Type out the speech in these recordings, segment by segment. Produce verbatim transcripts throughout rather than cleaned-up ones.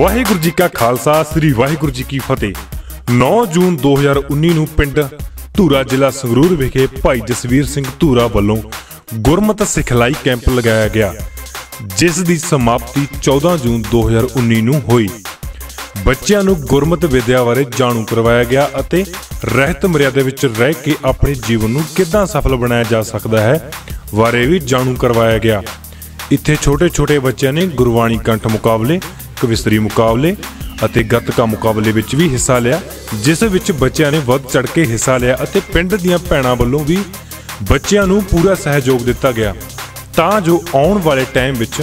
वाहिगुरू जी का खालसा श्री वाहिगुरू जी की फतेह। नौ जून दो हज़ार उन्नीस ਨੂੰ ਪਿੰਡ ਧੂਰਾ ਜ਼ਿਲ੍ਹਾ ਸੰਗਰੂਰ ਵਿਖੇ ਭਾਈ ਜਸਵੀਰ ਸਿੰਘ ਧੂਰਾ ਵੱਲੋਂ ਗੁਰਮਤਿ ਸਿਖਲਾਈ ਕੈਂਪ ਲਗਾਇਆ ਗਿਆ, ਜਿਸ ਦੀ ਸਮਾਪਤੀ ਚੌਦਾਂ ਜੂਨ दो हज़ार उन्नीस ਨੂੰ ਹੋਈ। ਬੱਚਿਆਂ ਨੂੰ ਗੁਰਮਤਿ ਵਿਦਿਆ ਬਾਰੇ ਜਾਣੂ ਕਰਵਾਇਆ ਗਿਆ ਅਤੇ ਰਹਿਤ ਮਰਿਆਦਾ ਵਿੱਚ ਰਹਿ ਕੇ ਆਪਣੇ ਜੀਵਨ ਨੂੰ ਕਿੱਦਾਂ ਸਫਲ ਬਣਾਇਆ ਜਾ ਸਕਦਾ ਹੈ ਬਾਰੇ ਵੀ ਜਾਣੂ ਕਰਵਾਇਆ ਗਿਆ। ਇੱਥੇ ਛੋਟੇ-ਛੋਟੇ ਬੱਚਿਆਂ ਨੇ ਗੁਰਬਾਣੀ ਕੰਠ ਮੁਕਾਬਲੇ, कविस्तरी मुकाबले अते गतका मुकाबले विच भी हिस्सा लिया, जिस विच बच्चों ने वध चढ़ के हिस्सा लिया अते पिंड दियां भैणां वल्लों भी बच्चों नूं पूरा सहयोग दिता गया तां जो आउण वाले टाइम विच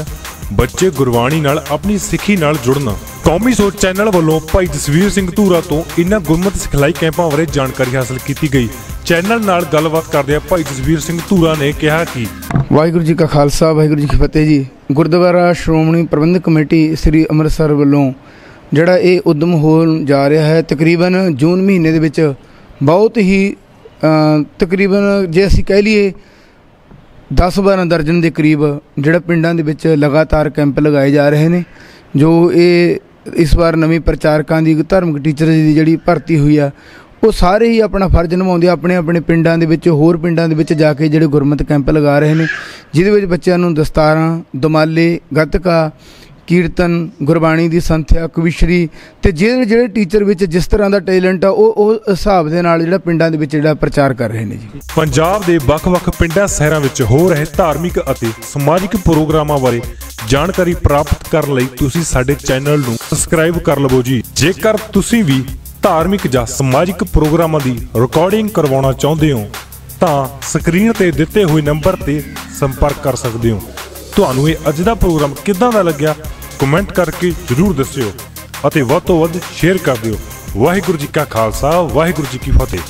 बच्चे गुरबाणी नाल अपनी सिक्खी नाल जुड़न। कौमी सोच चैनल वल्लों भाई जसवीर सिंह धूरा तो इन्हां गुरमत सिखलाई कैंपां बारे जानकारी हासिल की गई। चैनल नाल गलबात करदे भाई जसवीर सिंह धूरा ने कहा कि वाहिगुरू जी का खालसा वाहिगुरू जी की फतेह जी। गुरद्वारा श्रोमणी प्रबंधक कमेटी श्री अमृतसर वालों जोड़ा ये उद्यम हो जा रहा है, तकरीबन जून महीने के बहुत ही तकरीबन जे असी कह लीए दस बारह दर्जन के करीब जोड़ा पिंडों के लगातार कैंप लगाए जा रहे हैं। जो ये इस बार नवी प्रचारकों की धार्मिक टीचर जी जी भर्ती हुई है, वो सारे ही अपना फर्ज निभाते अपने अपने पिंडों के होर पिंडों के जाके जो गुरमत कैंप लगा रहे हैं, जिद बच्चों दस्तारा, दुमाले, गतका, कीर्तन, गुरबाणी की संथ्या, कविश्री तो जे जो टीचर में जिस तरह का टैलेंट आ हिसाब के नाल जो पिंडों के प्रचार कर रहे हैं जी। पंजाब के वख-वख पिंडां शहरां विच हो रहे धार्मिक अते समाजिक प्रोग्रामां बारे जानकारी प्राप्त करने लई तुसीं साडे चैनल नूं सबसक्राइब कर लवो जी। जेकर तुसीं भी धार्मिक या समाजिक प्रोग्रामां दी रिकॉर्डिंग करवाना चाहते हो तो स्क्रीन पर दिते हुए नंबर पर संपर्क कर सकते हो। तुहानूं ये अज दा प्रोग्राम किद्दां दा लग्या कमेंट करके जरूर दस्सिओ अते वध तों वध शेयर कर दिओ। वाहिगुरू जी का खालसा वाहिगुरू जी की फतेह।